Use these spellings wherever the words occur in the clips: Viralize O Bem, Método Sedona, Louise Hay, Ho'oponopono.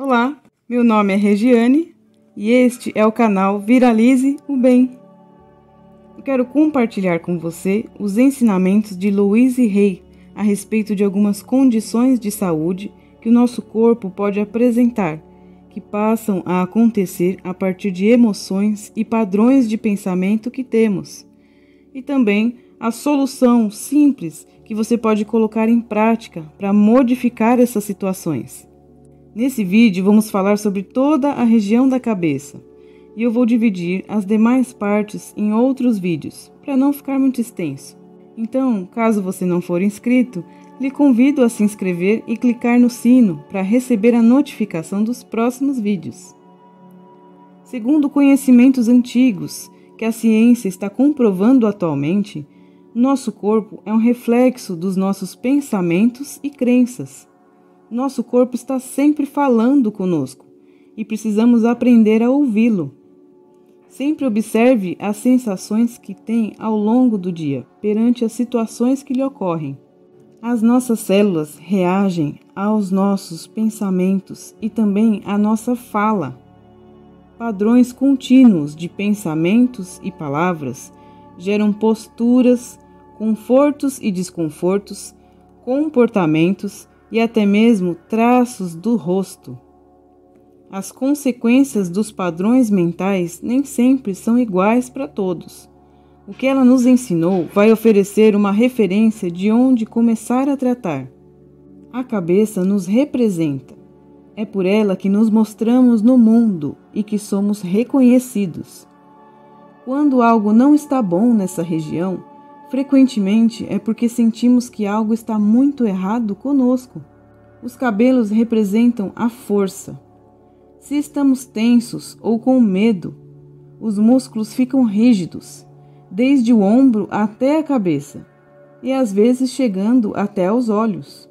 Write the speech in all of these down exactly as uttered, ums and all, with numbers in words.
Olá, meu nome é Regiane e este é o canal Viralize o Bem. Eu quero compartilhar com você os ensinamentos de Louise Hay a respeito de algumas condições de saúde que o nosso corpo pode apresentar, que passam a acontecer a partir de emoções e padrões de pensamento que temos, e também a solução simples que você pode colocar em prática para modificar essas situações. Nesse vídeo vamos falar sobre toda a região da cabeça e eu vou dividir as demais partes em outros vídeos para não ficar muito extenso. Então, caso você não for inscrito, lhe convido a se inscrever e clicar no sino para receber a notificação dos próximos vídeos. Segundo conhecimentos antigos que a ciência está comprovando atualmente, nosso corpo é um reflexo dos nossos pensamentos e crenças. Nosso corpo está sempre falando conosco e precisamos aprender a ouvi-lo. Sempre observe as sensações que tem ao longo do dia perante as situações que lhe ocorrem. As nossas células reagem aos nossos pensamentos e também à nossa fala. Padrões contínuos de pensamentos e palavras geram posturas, confortos e desconfortos, comportamentos e até mesmo traços do rosto. As consequências dos padrões mentais nem sempre são iguais para todos. O que ela nos ensinou vai oferecer uma referência de onde começar a tratar. A cabeça nos representa. É por ela que nos mostramos no mundo e que somos reconhecidos. Quando algo não está bom nessa região, frequentemente é porque sentimos que algo está muito errado conosco. Os cabelos representam a força. Se estamos tensos ou com medo, os músculos ficam rígidos, desde o ombro até a cabeça, e às vezes chegando até aos olhos.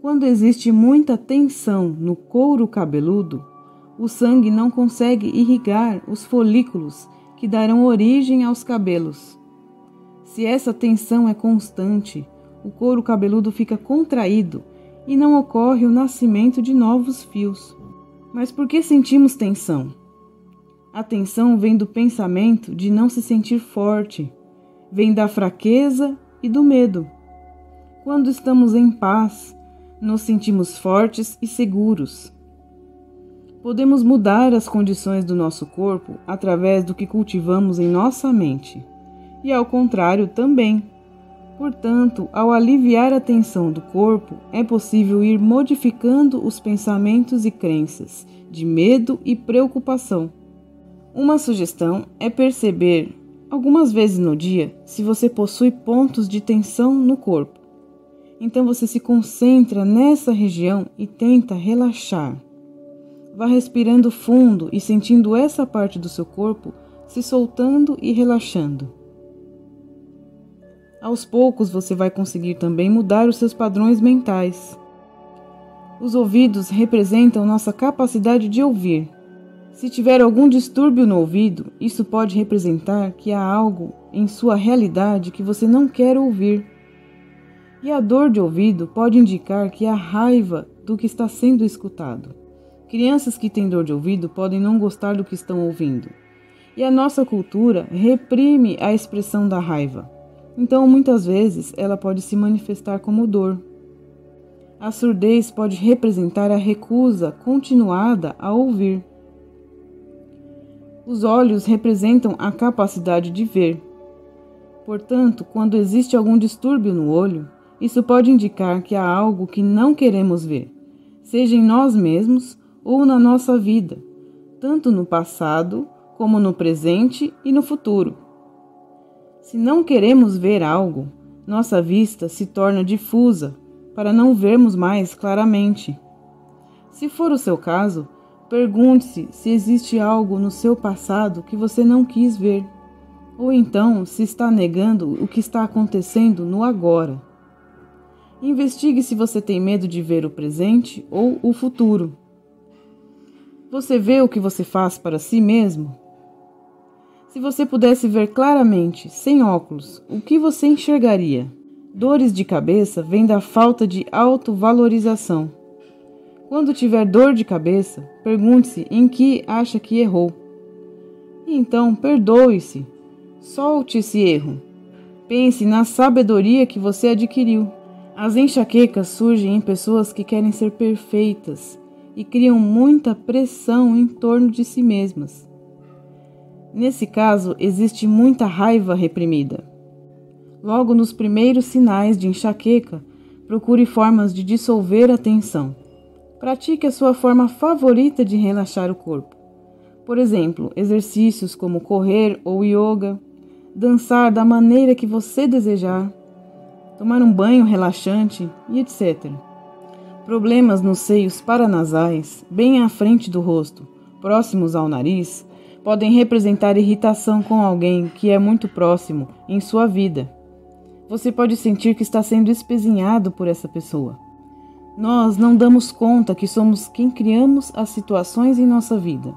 Quando existe muita tensão no couro cabeludo, o sangue não consegue irrigar os folículos que darão origem aos cabelos. Se essa tensão é constante, o couro cabeludo fica contraído e não ocorre o nascimento de novos fios. Mas por que sentimos tensão? A tensão vem do pensamento de não se sentir forte, vem da fraqueza e do medo. Quando estamos em paz, nos sentimos fortes e seguros. Podemos mudar as condições do nosso corpo através do que cultivamos em nossa mente. E ao contrário também. Portanto, ao aliviar a tensão do corpo, é possível ir modificando os pensamentos e crenças de medo e preocupação. Uma sugestão é perceber, algumas vezes no dia, se você possui pontos de tensão no corpo. Então você se concentra nessa região e tenta relaxar. Vá respirando fundo e sentindo essa parte do seu corpo se soltando e relaxando. Aos poucos você vai conseguir também mudar os seus padrões mentais. Os ouvidos representam nossa capacidade de ouvir. Se tiver algum distúrbio no ouvido, isso pode representar que há algo em sua realidade que você não quer ouvir. E a dor de ouvido pode indicar que há raiva do que está sendo escutado. Crianças que têm dor de ouvido podem não gostar do que estão ouvindo. E a nossa cultura reprime a expressão da raiva. Então, muitas vezes, ela pode se manifestar como dor. A surdez pode representar a recusa continuada a ouvir. Os olhos representam a capacidade de ver. Portanto, quando existe algum distúrbio no olho, isso pode indicar que há algo que não queremos ver, seja em nós mesmos ou na nossa vida, tanto no passado como no presente e no futuro. Se não queremos ver algo, nossa vista se torna difusa para não vermos mais claramente. Se for o seu caso, pergunte-se se existe algo no seu passado que você não quis ver, ou então se está negando o que está acontecendo no agora. Investigue se você tem medo de ver o presente ou o futuro. Você vê o que você faz para si mesmo? Se você pudesse ver claramente, sem óculos, o que você enxergaria? Dores de cabeça vêm da falta de autovalorização. Quando tiver dor de cabeça, pergunte-se em que acha que errou. E então, perdoe-se. Solte esse erro. Pense na sabedoria que você adquiriu. As enxaquecas surgem em pessoas que querem ser perfeitas e criam muita pressão em torno de si mesmas. Nesse caso, existe muita raiva reprimida. Logo nos primeiros sinais de enxaqueca, procure formas de dissolver a tensão. Pratique a sua forma favorita de relaxar o corpo. Por exemplo, exercícios como correr ou yoga, dançar da maneira que você desejar, tomar um banho relaxante e etcétera. Problemas nos seios paranasais, bem à frente do rosto, próximos ao nariz, podem representar irritação com alguém que é muito próximo em sua vida. Você pode sentir que está sendo espezinhado por essa pessoa. Nós não damos conta que somos quem criamos as situações em nossa vida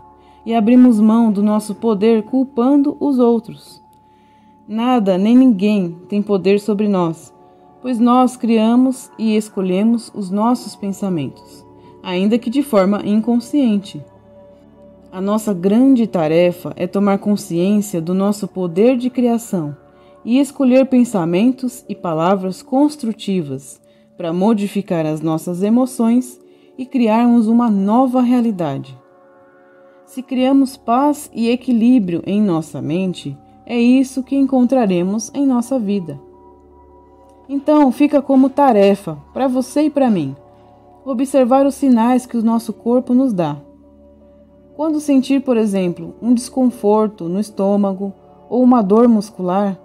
e abrimos mão do nosso poder culpando os outros. Nada nem ninguém tem poder sobre nós, pois nós criamos e escolhemos os nossos pensamentos, ainda que de forma inconsciente. A nossa grande tarefa é tomar consciência do nosso poder de criação e escolher pensamentos e palavras construtivas para modificar as nossas emoções e criarmos uma nova realidade. Se criamos paz e equilíbrio em nossa mente, é isso que encontraremos em nossa vida. Então, fica como tarefa para você e para mim, observar os sinais que o nosso corpo nos dá. Quando sentir, por exemplo, um desconforto no estômago ou uma dor muscular,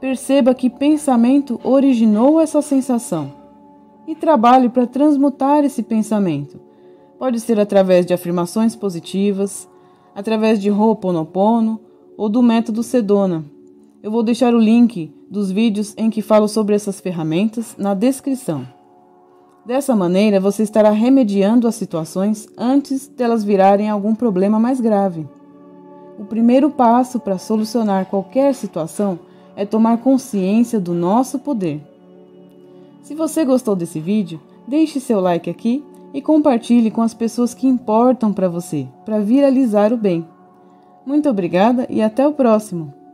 perceba que pensamento originou essa sensação e trabalhe para transmutar esse pensamento. Pode ser através de afirmações positivas, através de Ho'oponopono ou do Método Sedona. Eu vou deixar o link dos vídeos em que falo sobre essas ferramentas na descrição. Dessa maneira, você estará remediando as situações antes delas virarem algum problema mais grave. O primeiro passo para solucionar qualquer situação é tomar consciência do nosso poder. Se você gostou desse vídeo, deixe seu like aqui e compartilhe com as pessoas que importam para você, para viralizar o bem. Muito obrigada e até o próximo!